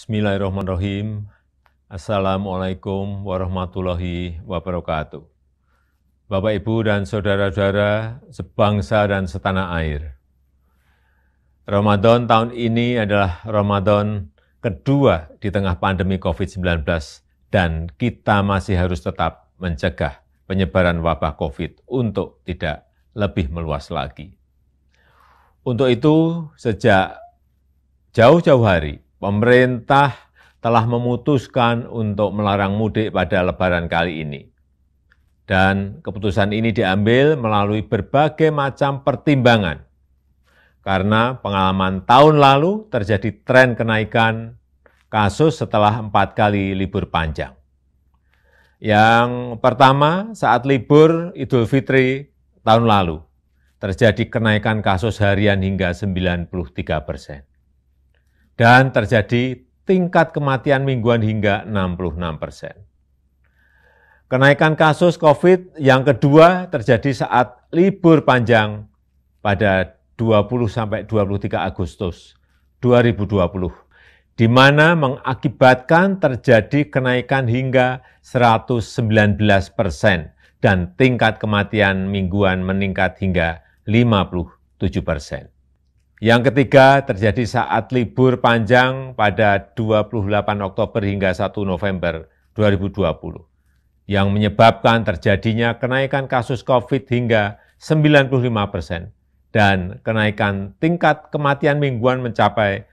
Bismillahirrahmanirrahim. Assalamualaikum warahmatullahi wabarakatuh. Bapak, Ibu, dan saudara-saudara sebangsa dan setanah air. Ramadan tahun ini adalah Ramadan kedua di tengah pandemi COVID-19 dan kita masih harus tetap mencegah penyebaran wabah COVID untuk tidak lebih meluas lagi. Untuk itu, sejak jauh-jauh hari, pemerintah telah memutuskan untuk melarang mudik pada Lebaran kali ini. Dan keputusan ini diambil melalui berbagai macam pertimbangan. Karena pengalaman tahun lalu terjadi tren kenaikan kasus setelah 4 kali libur panjang. Yang pertama, saat libur Idul Fitri tahun lalu, terjadi kenaikan kasus harian hingga 93%. Dan terjadi tingkat kematian mingguan hingga 66%. Kenaikan kasus COVID yang kedua terjadi saat libur panjang pada 20-23 Agustus 2020, di mana mengakibatkan terjadi kenaikan hingga 119% dan tingkat kematian mingguan meningkat hingga 57%. Yang ketiga terjadi saat libur panjang pada 28 Oktober hingga 1 November 2020, yang menyebabkan terjadinya kenaikan kasus COVID hingga 95% dan kenaikan tingkat kematian mingguan mencapai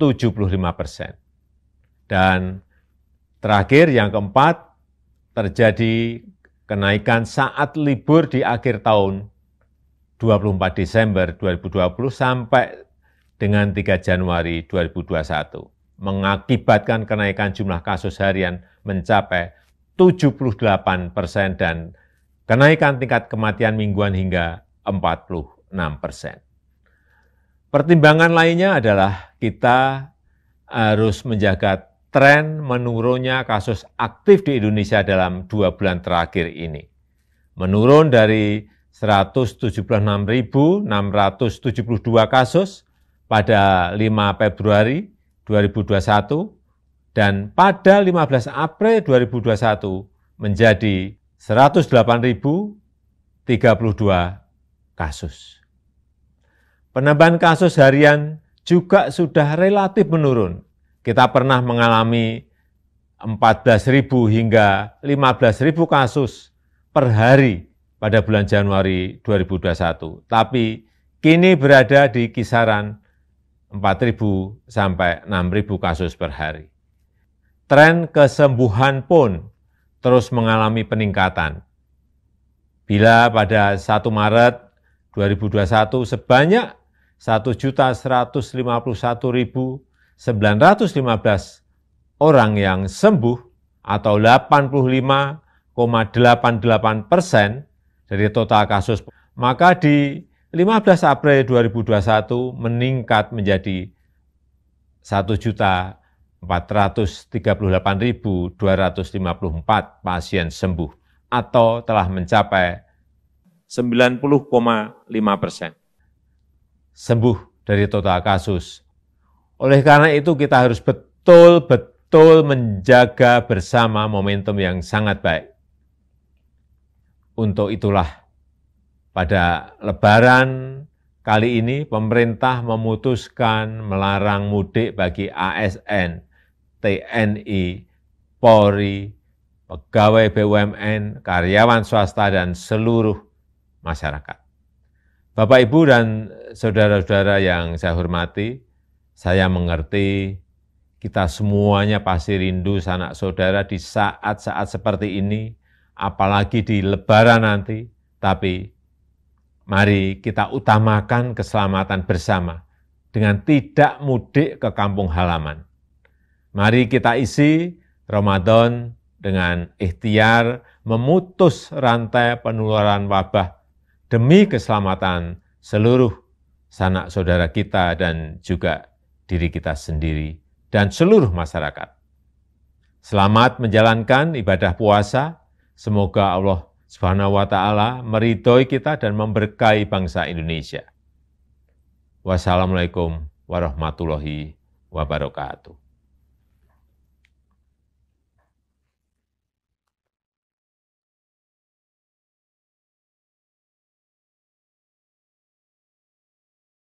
75%. Dan terakhir yang keempat, terjadi kenaikan saat libur di akhir tahun 24 Desember 2020 sampai dengan 3 Januari 2021, mengakibatkan kenaikan jumlah kasus harian mencapai 78% dan kenaikan tingkat kematian mingguan hingga 46%. Pertimbangan lainnya adalah kita harus menjaga tren menurunnya kasus aktif di Indonesia dalam 2 bulan terakhir ini. Menurun dari 176.672 kasus pada 5 Februari 2021 dan pada 15 April 2021 menjadi 108.032 kasus. Penambahan kasus harian juga sudah relatif menurun. Kita pernah mengalami 14.000 hingga 15.000 kasus per hari pada bulan Januari 2021, tapi kini berada di kisaran 4.000 sampai 6.000 kasus per hari. Tren kesembuhan pun terus mengalami peningkatan. Bila pada 1 Maret 2021 sebanyak 1.151.915 orang yang sembuh atau 85,88% dari total kasus, maka di 15 April 2021 meningkat menjadi 1.438.254 pasien sembuh atau telah mencapai 90,5% sembuh dari total kasus. Oleh karena itu kita harus betul-betul menjaga bersama momentum yang sangat baik. Untuk itulah, pada Lebaran kali ini pemerintah memutuskan melarang mudik bagi ASN, TNI, Polri, pegawai BUMN, karyawan swasta, dan seluruh masyarakat. Bapak, Ibu, dan saudara-saudara yang saya hormati, saya mengerti kita semuanya pasti rindu sanak saudara di saat-saat seperti ini, apalagi di Lebaran nanti, tapi mari kita utamakan keselamatan bersama dengan tidak mudik ke kampung halaman. Mari kita isi Ramadan dengan ikhtiar memutus rantai penularan wabah demi keselamatan seluruh sanak saudara kita dan juga diri kita sendiri dan seluruh masyarakat. Selamat menjalankan ibadah puasa. Semoga Allah Subhanahu wa Ta'ala meridhoi kita dan memberkahi bangsa Indonesia. Wassalamualaikum warahmatullahi wabarakatuh.